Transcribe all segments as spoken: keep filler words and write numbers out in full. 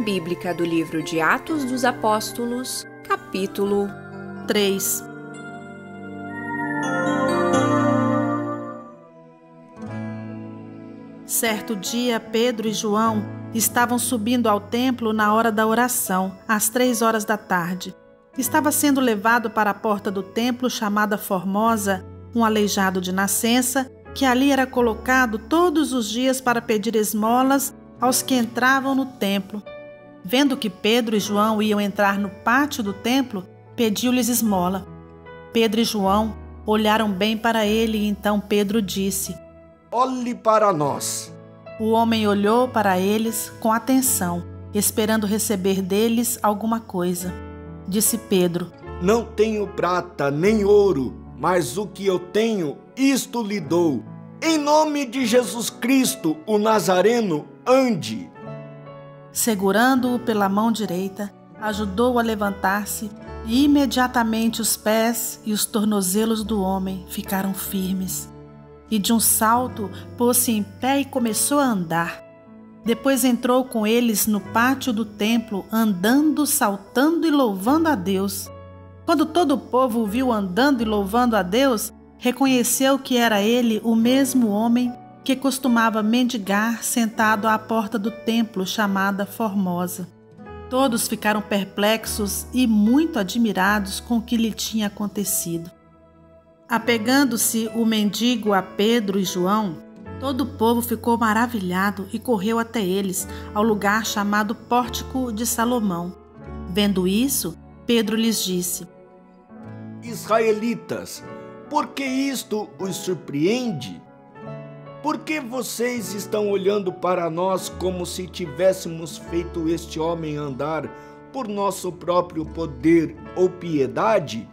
bíblica do livro de Atos dos Apóstolos, capítulo três. Certo dia, Pedro e João estavam subindo ao templo na hora da oração, às três horas da tarde. Estava sendo levado para a porta do templo, chamada Formosa, um aleijado de nascença, que ali era colocado todos os dias para pedir esmolas aos que entravam no templo. Vendo que Pedro e João iam entrar no pátio do templo, pediu-lhes esmola. Pedro e João olharam bem para ele e então Pedro disse: "Olhe para nós." O homem olhou para eles com atenção, esperando receber deles alguma coisa. Disse Pedro: "Não tenho prata nem ouro, mas o que eu tenho, isto lhe dou. Em nome de Jesus Cristo, o Nazareno, ande." Segurando-o pela mão direita, ajudou-o a levantar-se e imediatamente os pés e os tornozelos do homem ficaram firmes. E de um salto, pôs-se em pé e começou a andar. Depois entrou com eles no pátio do templo, andando, saltando e louvando a Deus. Quando todo o povo o viu andando e louvando a Deus, reconheceu que era ele o mesmo homem que costumava mendigar sentado à porta do templo chamada Formosa. Todos ficaram perplexos e muito admirados com o que lhe tinha acontecido. Apegando-se o mendigo a Pedro e João, todo o povo ficou maravilhado e correu até eles, ao lugar chamado Pórtico de Salomão. Vendo isso, Pedro lhes disse: "Israelitas, por que isto os surpreende? Por que vocês estão olhando para nós como se tivéssemos feito este homem andar por nosso próprio poder ou piedade?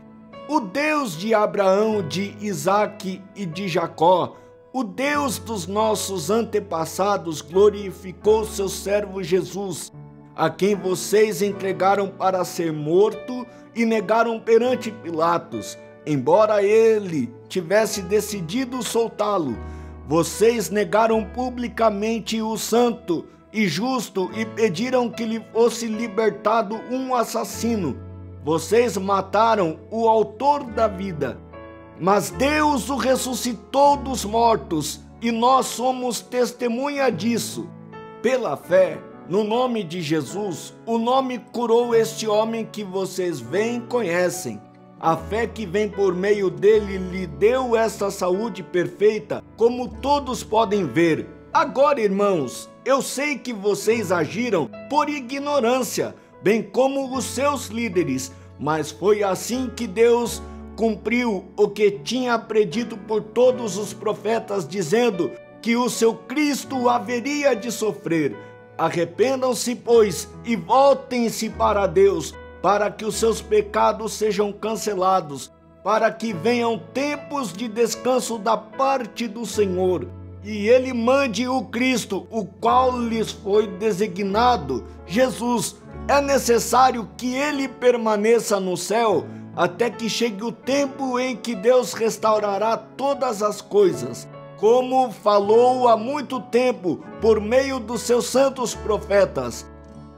O Deus de Abraão, de Isaque e de Jacó, o Deus dos nossos antepassados, glorificou seu servo Jesus, a quem vocês entregaram para ser morto e negaram perante Pilatos, embora ele tivesse decidido soltá-lo. Vocês negaram publicamente o santo e justo e pediram que lhe fosse libertado um assassino. Vocês mataram o autor da vida, mas Deus o ressuscitou dos mortos e nós somos testemunha disso. Pela fé, no nome de Jesus, o nome curou este homem que vocês veem e conhecem. A fé que vem por meio dele lhe deu essa saúde perfeita, como todos podem ver. Agora, irmãos, eu sei que vocês agiram por ignorância, bem como os seus líderes, mas foi assim que Deus cumpriu o que tinha predito por todos os profetas, dizendo que o seu Cristo haveria de sofrer. Arrependam-se, pois, e voltem-se para Deus, para que os seus pecados sejam cancelados, para que venham tempos de descanso da parte do Senhor, e Ele mande o Cristo, o qual lhes foi designado, Jesus. É necessário que Ele permaneça no céu, até que chegue o tempo em que Deus restaurará todas as coisas, como falou há muito tempo, por meio dos seus santos profetas.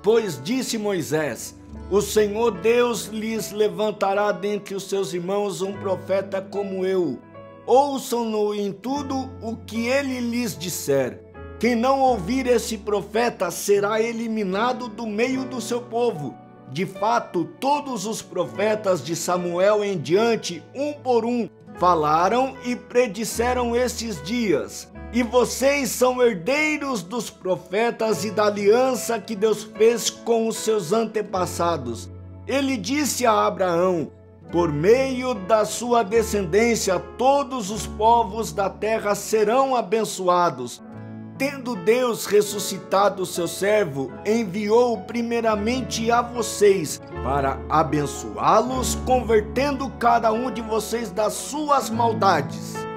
Pois disse Moisés: o Senhor Deus lhes levantará dentre os seus irmãos um profeta como eu. Ouçam-no em tudo o que ele lhes disser. Quem não ouvir esse profeta será eliminado do meio do seu povo. De fato, todos os profetas de Samuel em diante, um por um, falaram e predisseram esses dias. E vocês são herdeiros dos profetas e da aliança que Deus fez com os seus antepassados. Ele disse a Abraão: por meio da sua descendência, todos os povos da terra serão abençoados. Tendo Deus ressuscitado seu servo, enviou-o primeiramente a vocês, para abençoá-los, convertendo cada um de vocês das suas maldades.